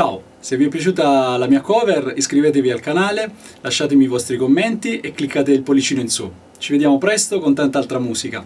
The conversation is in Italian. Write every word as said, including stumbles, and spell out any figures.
Ciao, se vi è piaciuta la mia cover iscrivetevi al canale, lasciatemi i vostri commenti e cliccate il pollicino in su. Ci vediamo presto con tanta altra musica.